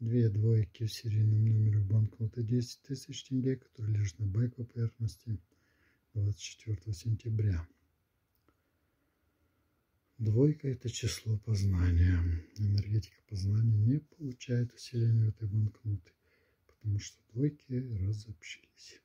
две двойки в серийном номере банкноты 10 тысяч тенге, которые лежат на байковой поверхности 24 сентября. Двойка – это число познания. Энергетика познания не получает усиления в этой банкноте, потому что двойки разобщились.